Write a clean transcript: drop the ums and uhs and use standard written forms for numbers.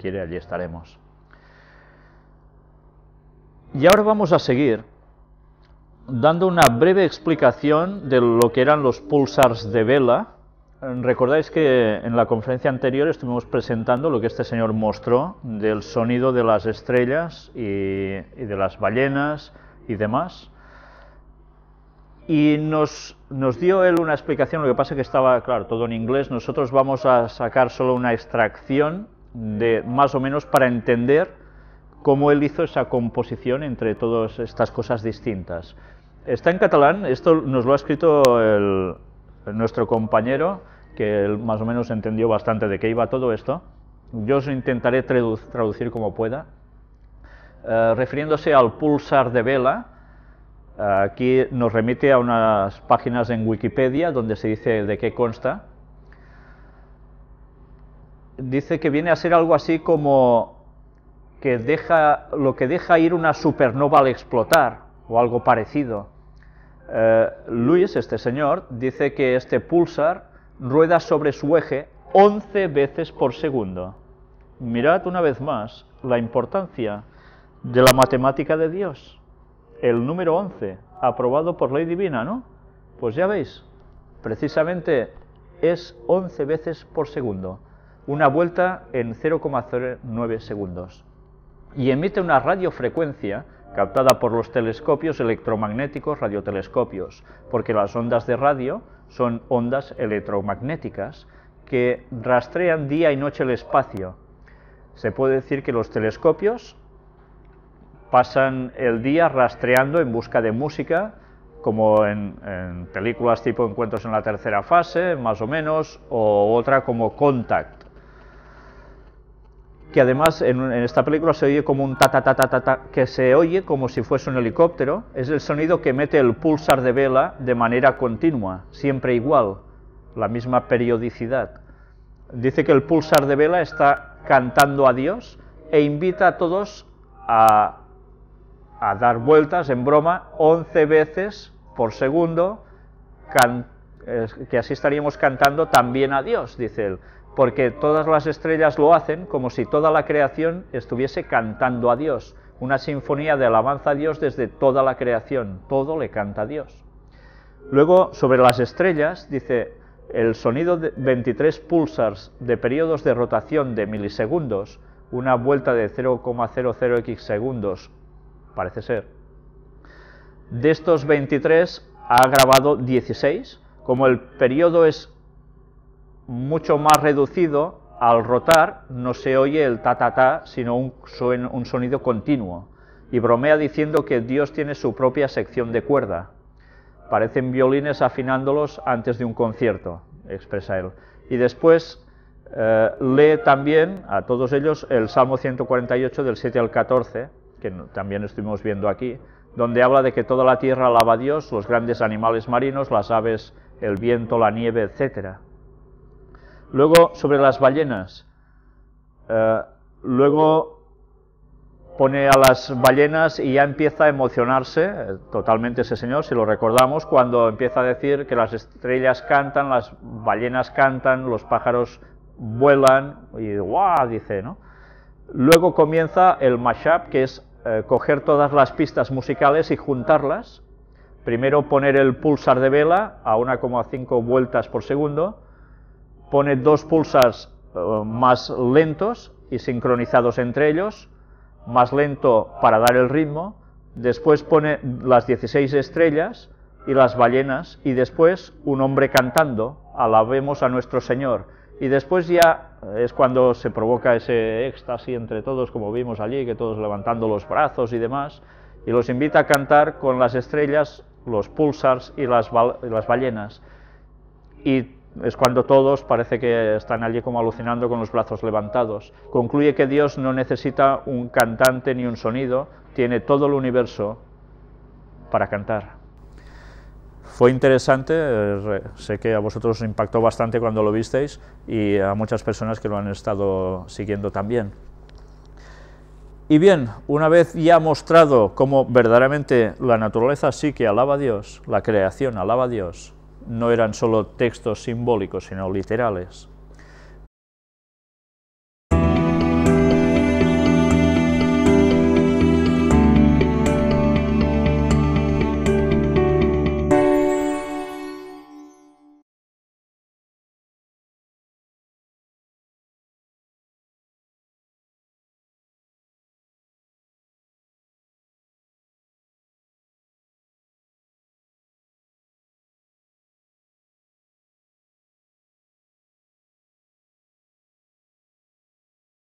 quiere, allí estaremos. Y ahora vamos a seguir dando una breve explicación de lo que eran los púlsars de vela. Recordáis que en la conferencia anterior estuvimos presentando lo que este señor mostró del sonido de las estrellas y de las ballenas y demás. Y nos dio él una explicación, lo que pasa es que estaba, claro, todo en inglés. Nosotros vamos a sacar solo una extracción de más o menos para entender cómo él hizo esa composición entre todas estas cosas distintas. Está en catalán, esto nos lo ha escrito nuestro compañero, que él más o menos entendió bastante de qué iba todo esto. Yo os intentaré traducir como pueda. Refiriéndose al púlsar de vela, aquí nos remite a unas páginas en Wikipedia donde se dice de qué consta. Dice que viene a ser algo así como que lo que deja ir una supernova al explotar, o algo parecido. Luis, este señor, dice que este púlsar rueda sobre su eje 11 veces por segundo. Mirad una vez más la importancia de la matemática de Dios. El número 11, aprobado por ley divina, ¿no? Pues ya veis, precisamente es 11 veces por segundo, una vuelta en 0,09 segundos. Y emite una radiofrecuencia captada por los telescopios electromagnéticos, radiotelescopios, porque las ondas de radio son ondas electromagnéticas que rastrean día y noche el espacio. Se puede decir que los telescopios pasan el día rastreando en busca de música, como en películas tipo Encuentros en la Tercera Fase, más o menos, o otra como Contact, que además en esta película se oye como un ta-ta-ta-ta-ta, que se oye como si fuese un helicóptero. Es el sonido que emite el púlsar de vela de manera continua, siempre igual, la misma periodicidad. Dice que el púlsar de vela está cantando a Dios e invita a todos a dar vueltas, en broma, 11 veces por segundo, que así estaríamos cantando también a Dios, dice él, porque todas las estrellas lo hacen como si toda la creación estuviese cantando a Dios, una sinfonía de alabanza a Dios desde toda la creación, todo le canta a Dios. Luego, sobre las estrellas, dice, el sonido de 23 púlsars de periodos de rotación de milisegundos, una vuelta de 0,00x segundos, parece ser. De estos 23 ha grabado 16, como el periodo es mucho más reducido, al rotar no se oye el ta-ta-ta, sino un sonido continuo, y bromea diciendo que Dios tiene su propia sección de cuerda. Parecen violines afinándolos antes de un concierto, expresa él. Y después lee también a todos ellos el Salmo 148 del 7 al 14, que también estuvimos viendo aquí, donde habla de que toda la tierra alaba a Dios, los grandes animales marinos, las aves, el viento, la nieve, etc. Luego, sobre las ballenas, luego pone a las ballenas y ya empieza a emocionarse totalmente ese señor, si lo recordamos, cuando empieza a decir que las estrellas cantan, las ballenas cantan, los pájaros vuelan, y ¡guau!, dice, ¿no? Luego comienza el mashup, que es coger todas las pistas musicales y juntarlas. Primero poner el púlsar de vela a 1,5 vueltas por segundo, pone dos púlsars más lentos y sincronizados entre ellos, más lento para dar el ritmo, después pone las 16 estrellas y las ballenas, y después un hombre cantando, alabemos a nuestro Señor, y después ya es cuando se provoca ese éxtasis entre todos, como vimos allí, que todos levantando los brazos y demás, y los invita a cantar con las estrellas, los púlsars y las ballenas. Y es cuando todos parece que están allí como alucinando con los brazos levantados. Concluye que Dios no necesita un cantante ni un sonido, tiene todo el universo para cantar. Fue interesante, sé que a vosotros os impactó bastante cuando lo visteis y a muchas personas que lo han estado siguiendo también. Y bien, una vez ya mostrado cómo verdaderamente la naturaleza sí que alaba a Dios, la creación alaba a Dios, no eran solo textos simbólicos, sino literales,